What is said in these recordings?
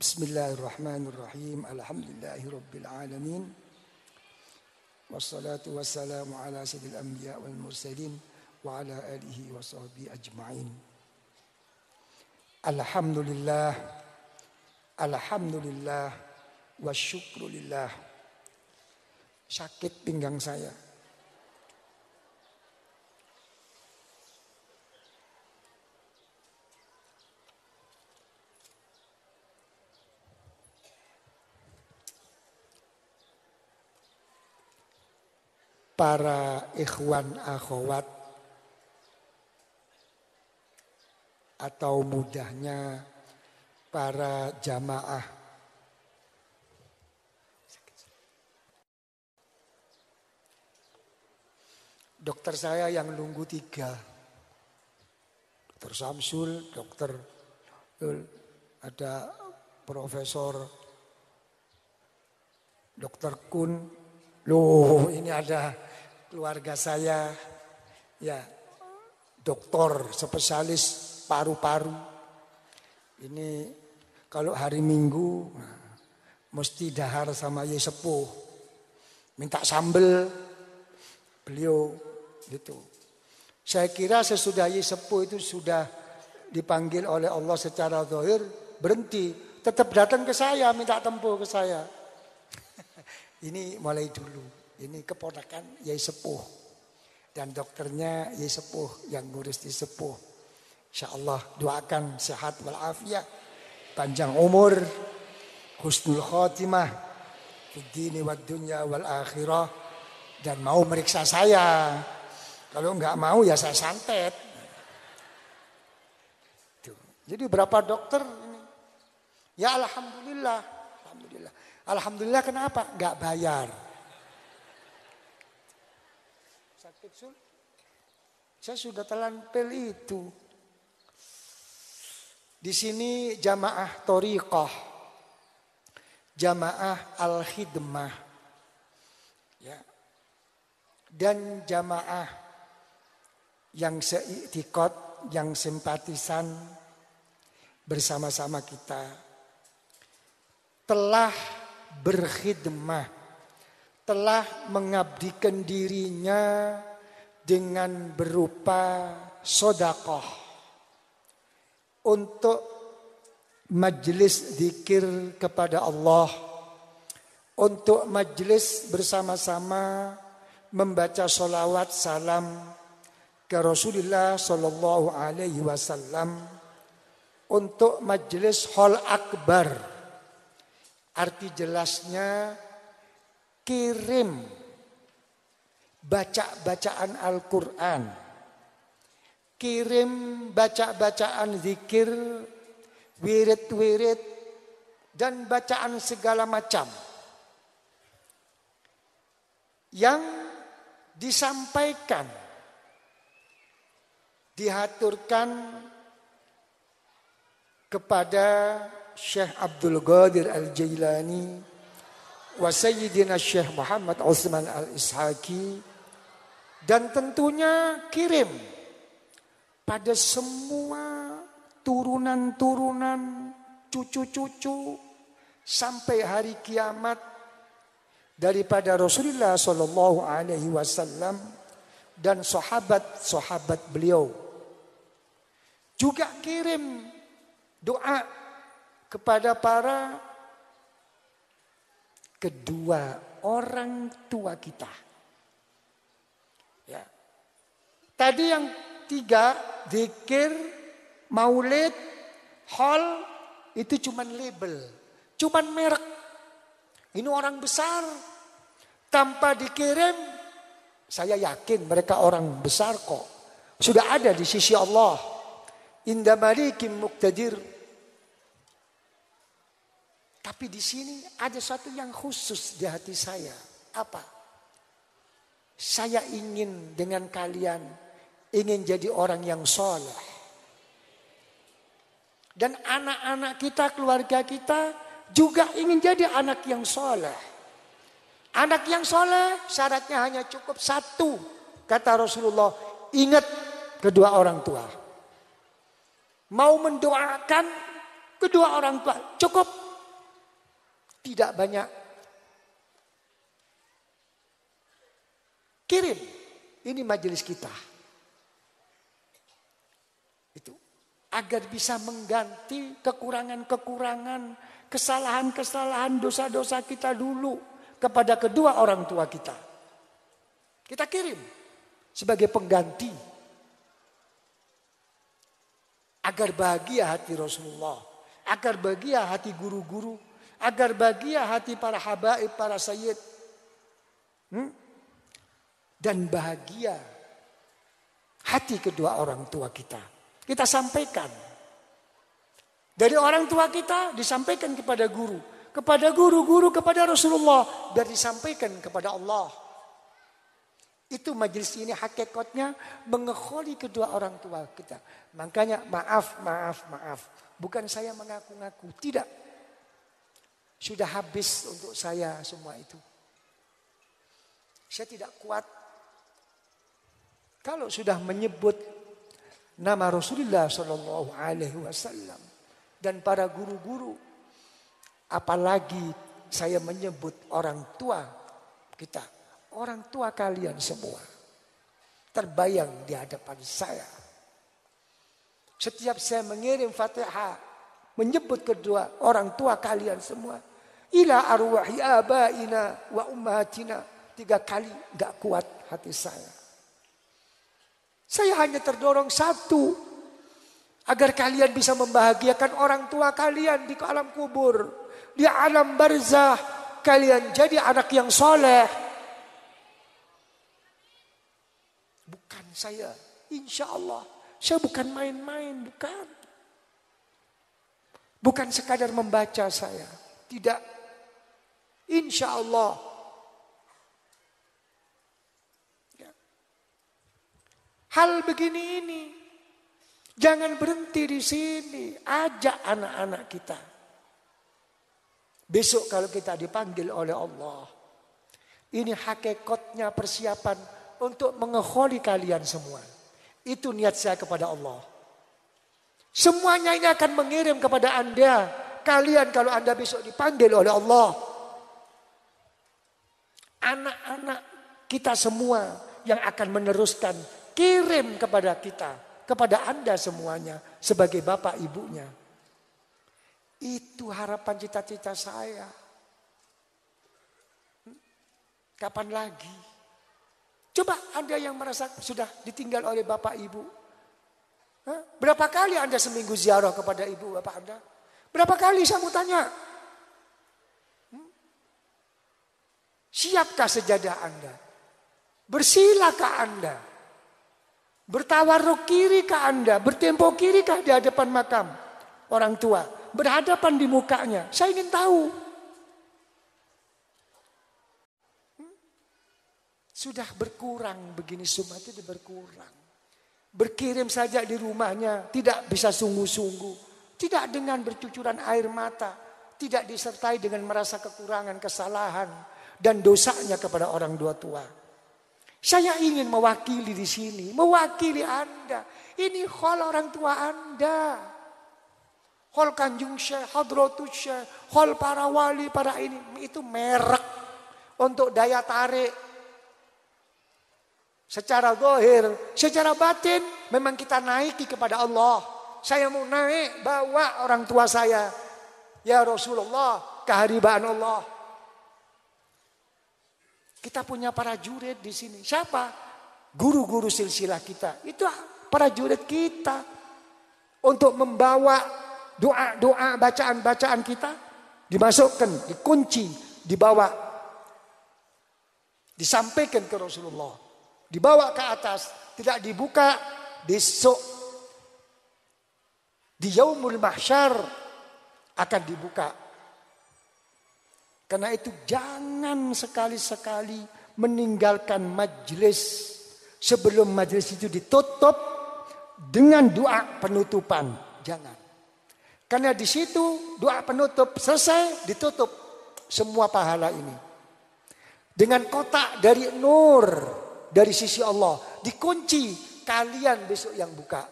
Bismillahirrahmanirrahim. Alhamdulillahirabbil alamin. Wassalatu wassalamu ala sayyidil anbiya wal mursalin wa ala alihi washabihi ajmain. Alhamdulillah. Alhamdulillah wa syukrulillah. Sakit pinggang saya. Para ikhwan akhwat atau mudahnya para jamaah, dokter saya yang nunggu 3, Dokter Samsul, dokter ada Profesor Dokter Kun. Loh, ini ada keluarga saya, ya, dokter spesialis paru-paru. Ini kalau hari Minggu mesti dahar sama ye sepuh, minta sambel beliau gitu. Saya kira sesudah ye sepuh itu sudah dipanggil oleh Allah secara zahir, berhenti, tetap datang ke saya, minta tempo ke saya. Ini mulai dulu, ini keponakan Yai Sepuh dan dokternya Yai Sepuh yang ngurus di Sepuh. Insyaallah doakan sehat walafiat, panjang umur, husnul khotimah, fid dini wad dunya wal akhirah, dan mau meriksa saya. Kalau enggak mau ya saya santet. Tuh. Jadi berapa dokter ini? Ya alhamdulillah, alhamdulillah. Alhamdulillah kenapa? Enggak bayar. Sakit sul. Saya sudah telan pil itu. Di sini jamaah thoriqah. Jamaah alkhidmah. Ya. Dan jamaah yang seiktikad, yang simpatisan bersama-sama kita telah berkhidmah, telah mengabdikan dirinya dengan berupa sedekah untuk majlis dzikir kepada Allah, untuk majlis bersama-sama membaca sholawat salam ke Rasulullah Shallallahu Alaihi Wasallam, untuk majlis haul akbar. Arti jelasnya kirim baca-bacaan Al-Quran, kirim baca-bacaan zikir, wirid-wirid, dan bacaan segala macam. Yang disampaikan, dihaturkan kepada Syekh Abdul Qadir Al-Jailani wa Sayyidina Syekh Muhammad Osman Al-Ishaqi, dan tentunya kirim pada semua turunan-turunan, cucu-cucu sampai hari kiamat daripada Rasulullah Shallallahu Alaihi Wasallam dan sahabat-sahabat beliau. Juga kirim doa kepada para kedua orang tua kita. Ya. Tadi yang 3, zikir, maulid, haul, itu cuman label, cuman merek. Ini orang besar, tanpa dikirim, saya yakin mereka orang besar kok. Sudah ada di sisi Allah. Inda malikin muqtadir. Tapi di sini ada satu yang khusus di hati saya. Apa? Saya ingin dengan kalian ingin jadi orang yang soleh. Dan anak-anak kita, keluarga kita juga ingin jadi anak yang soleh. Anak yang soleh syaratnya hanya cukup 1. Kata Rasulullah, ingat kedua orang tua. Mau mendoakan kedua orang tua cukup. tidak banyak. Kirim, ini majelis kita. Itu agar bisa mengganti kekurangan-kekurangan, kesalahan-kesalahan, dosa-dosa kita dulu kepada kedua orang tua kita. Kita kirim sebagai pengganti agar bahagia hati Rasulullah, agar bahagia hati guru-guru, agar bahagia hati para habaib, para sayyid. Dan bahagia hati kedua orang tua kita. Kita sampaikan. Dari orang tua kita disampaikan kepada guru. Kepada guru-guru, kepada Rasulullah. Dan disampaikan kepada Allah. Itu majelis ini hakikatnya mengekholi kedua orang tua kita. Makanya maaf. Bukan saya mengaku-ngaku. Tidak. Sudah habis untuk saya semua itu. Saya tidak kuat. Kalau sudah menyebut nama Rasulullah Shallallahu Alaihi Wasallam dan para guru-guru, apalagi saya menyebut orang tua kita, orang tua kalian semua, terbayang di hadapan saya. Setiap saya mengirim Fatihah, menyebut kedua orang tua kalian semua, ila arwahi abaina wa ummahatina, 3 kali nggak kuat hati saya. Saya hanya terdorong satu, agar kalian bisa membahagiakan orang tua kalian di alam kubur, di alam barzah. Kalian jadi anak yang soleh. Bukan saya, insya Allah. Saya bukan main-main, bukan. Bukan sekadar membaca saya, tidak. Insya Allah. Hal begini ini jangan berhenti di sini, ajak anak-anak kita. Besok kalau kita dipanggil oleh Allah, ini hakikatnya persiapan untuk mengekholi kalian semua. Itu niat saya kepada Allah. Semuanya ini akan mengirim kepada Anda, kalian kalau Anda besok dipanggil oleh Allah. Anak-anak kita semua yang akan meneruskan, kirim kepada kita, kepada Anda semuanya sebagai bapak ibunya. Itu harapan cita-cita saya. Kapan lagi? Coba Anda yang merasa sudah ditinggal oleh bapak ibu. Berapa kali Anda seminggu ziarah kepada ibu bapak Anda? Berapa kali saya mau tanya? Siapkah sejadah Anda? Bersilakah Anda? Bertawaruk kiri ke Anda, bertempo kiri kah di hadapan makam orang tua, berhadapan di mukanya. Saya ingin tahu. Sudah berkurang begini, semua itu berkurang. Berkirim saja di rumahnya, tidak bisa sungguh-sungguh. Tidak dengan bercucuran air mata, tidak disertai dengan merasa kekurangan, kesalahan dan dosanya kepada orang tua. Saya ingin mewakili di sini, mewakili Anda. Ini hal orang tua Anda. Hal Kanjung Syekh, Hadrotus Syekh, hal para wali, para ini. Itu merek untuk daya tarik. Secara zahir, secara batin memang kita naiki kepada Allah. Saya mau naik, bawa orang tua saya. Ya Rasulullah, keharibaan Allah. Kita punya para jurid di sini. Siapa? Guru-guru silsilah kita. Itu para jurid kita. Untuk membawa doa-doa, bacaan-bacaan kita. Dimasukkan, dikunci, dibawa. Disampaikan ke Rasulullah. Dibawa ke atas. Tidak dibuka. Besok. Di Yaumul Mahsyar. Akan dibuka. Karena itu jangan sekali-sekali meninggalkan majelis sebelum majelis itu ditutup dengan doa penutupan. Jangan. Karena di situ doa penutup selesai ditutup semua pahala ini. Dengan kotak dari nur dari sisi Allah dikunci, kalian besok yang buka.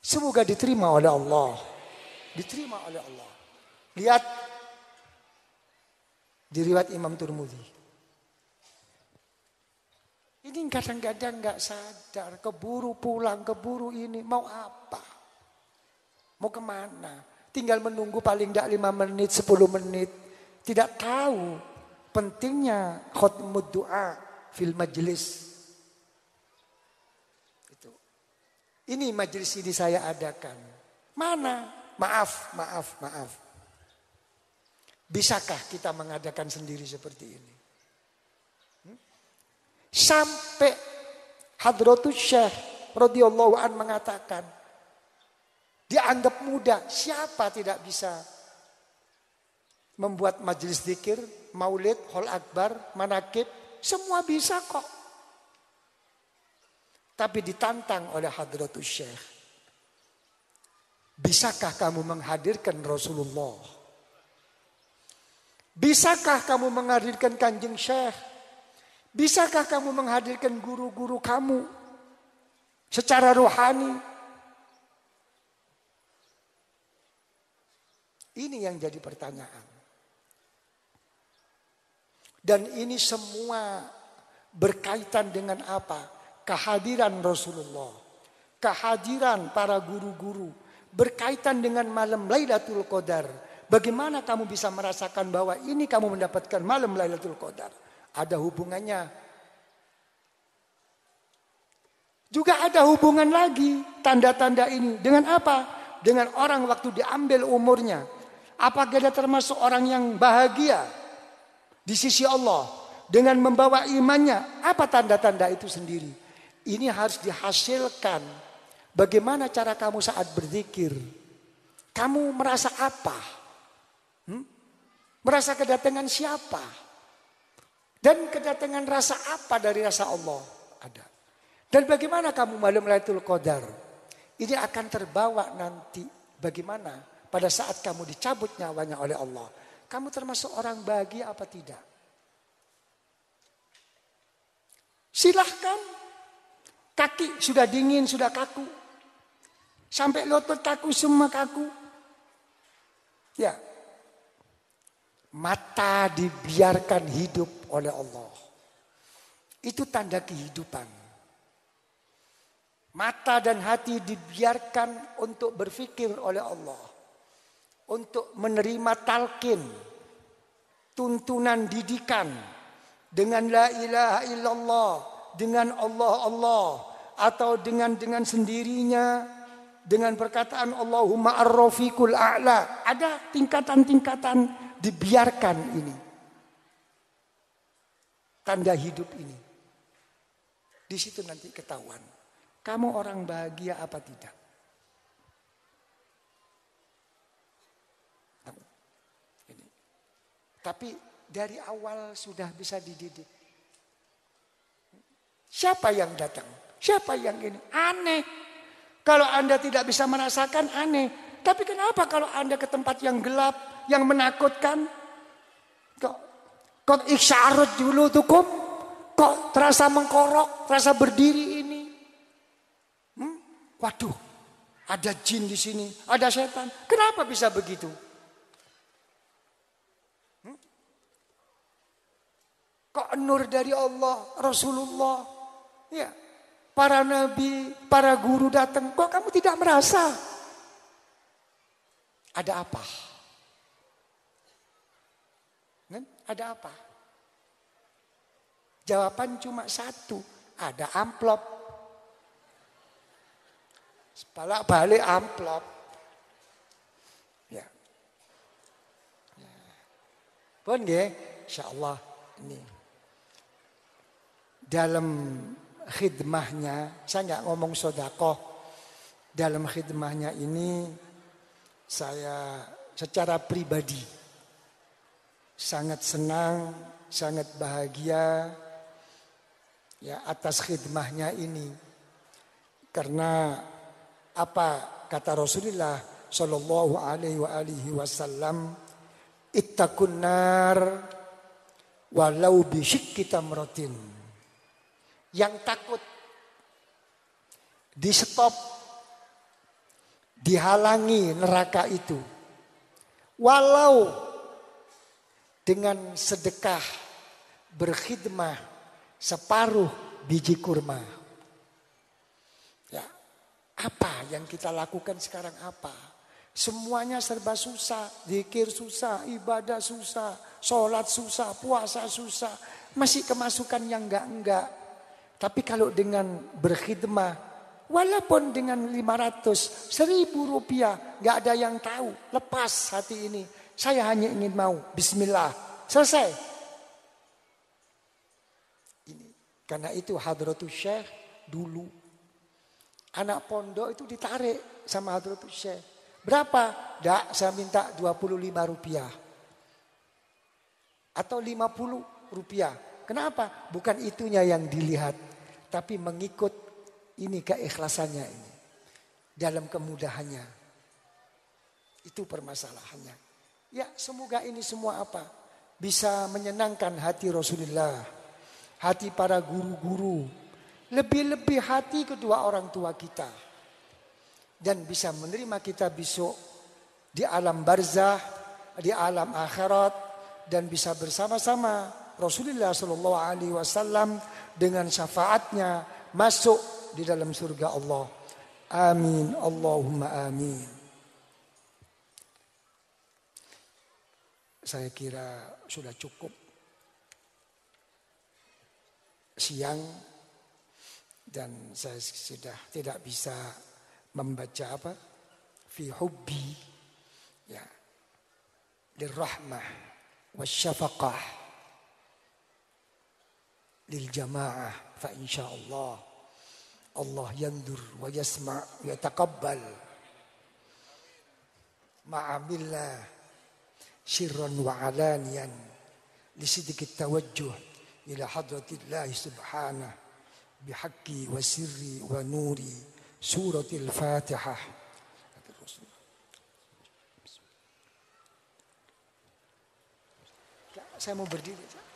Semoga diterima oleh Allah. Diterima oleh Allah. Lihat di riwayat Imam Tirmidzi. Ini kadang-kadang nggak sadar, keburu pulang, keburu ini, mau apa? Mau kemana? Tinggal menunggu paling tidak 5 menit, 10 menit. Tidak tahu pentingnya khutmud doa fil majlis. Itu. Ini majlis ini saya adakan. Mana? Maaf. Bisakah kita mengadakan sendiri seperti ini? Sampai Hadrotus Syekh radhiyallahu an mengatakan, dianggap mudah, siapa tidak bisa membuat majlis dzikir, maulid, haul Akbar, manaqib, semua bisa kok. Tapi ditantang oleh Hadrotus Syekh, bisakah kamu menghadirkan Rasulullah? Bisakah kamu menghadirkan Kanjeng Syekh? Bisakah kamu menghadirkan guru-guru kamu secara rohani? Ini yang jadi pertanyaan. Dan ini semua berkaitan dengan apa? Kehadiran Rasulullah. Kehadiran para guru-guru. Berkaitan dengan malam Lailatul Qadar. Bagaimana kamu bisa merasakan bahwa ini kamu mendapatkan malam Lailatul Qadar? Ada hubungannya. Juga ada hubungan lagi tanda-tanda ini. Dengan apa? Dengan orang waktu diambil umurnya. Apakah dia termasuk orang yang bahagia di sisi Allah? Dengan membawa imannya. Apa tanda-tanda itu sendiri? Ini harus dihasilkan. Bagaimana cara kamu saat berzikir? Kamu merasa apa? Merasa kedatangan siapa? Dan kedatangan rasa apa dari rasa Allah? Ada. Dan bagaimana kamu malam Lailatul Qadar? Ini akan terbawa nanti. Bagaimana pada saat kamu dicabut nyawanya oleh Allah? Kamu termasuk orang bahagia apa tidak? Silahkan. Kaki sudah dingin, sudah kaku. Sampai lutut kaku, semua kaku. Ya. Mata dibiarkan hidup oleh Allah. Itu tanda kehidupan. Mata dan hati dibiarkan untuk berpikir oleh Allah. Untuk menerima talqin. Tuntunan didikan. Dengan la ilaha illallah. Dengan Allah. Atau dengan sendirinya. Dengan perkataan Allahumma ar-rafiqul a'la. Ada tingkatan-tingkatan. Dibiarkan ini. Tanda hidup ini. Di situ nanti ketahuan. Kamu orang bahagia apa tidak? Ini. Tapi dari awal sudah bisa dididik. Siapa yang datang? Siapa yang ini? Aneh. Kalau Anda tidak bisa merasakan aneh. Tapi kenapa kalau Anda ke tempat yang gelap? Yang menakutkan kok iksharut dulu tukum, kok terasa mengkorok, terasa berdiri ini. Waduh, ada jin di sini, ada setan. Kenapa bisa begitu? Kok nur dari Allah, Rasulullah, ya, para nabi, para guru datang. Kok kamu tidak merasa? Ada apa? Ada apa? Jawaban cuma satu. Ada amplop. Balik amplop. Ya. Pun nggih, insyaallah ini. Dalam khidmahnya, saya nggak ngomong sedekah. Dalam khidmahnya ini saya secara pribadi sangat senang, sangat bahagia ya atas khidmahnya ini. Karena apa kata Rasulullah sallallahu alaihi wasallam, ittaqun nar walau bi syiqqi tamratin. Yang takut di stop, dihalangi neraka itu Walau dengan sedekah berkhidmah separuh biji kurma. Ya, apa yang kita lakukan sekarang apa? Semuanya serba susah, zikir susah, ibadah susah, sholat susah, puasa susah. Masih kemasukan yang enggak-enggak. Tapi kalau dengan berkhidmah, walaupun dengan 500, 1.000 rupiah, enggak ada yang tahu. Lepas hati ini. Saya hanya ingin mau. Bismillah. Selesai. Ini. Karena itu Hadrotus Syekh dulu. Anak pondok itu ditarik sama Hadrotus Syekh. Berapa? Dak, saya minta 25 rupiah. Atau 50 rupiah. Kenapa? Bukan itunya yang dilihat. Tapi mengikut ini keikhlasannya ini. Dalam kemudahannya. Itu permasalahannya. Ya, semoga ini semua apa? Bisa menyenangkan hati Rasulullah. Hati para guru-guru. Lebih-lebih hati kedua orang tua kita. Dan bisa menerima kita besok di alam barzah, di alam akhirat. Dan bisa bersama-sama Rasulullah SAW dengan syafaatnya masuk di dalam surga Allah. Amin. Allahumma amin. Saya kira sudah cukup. Siang. Dan saya sudah tidak bisa membaca apa? Fi hubbi ya lirrahmah wasyafaqah liljamaah fa insyaallah Allah yandur wa yasma' wa yataqabbal ma'amillah sirran wa alaniyan lisidqit tawajjuh ila hadratillah subhanahu bihaqqi wa sirri wa nuri سورة الفاتحة saya mau berdiri.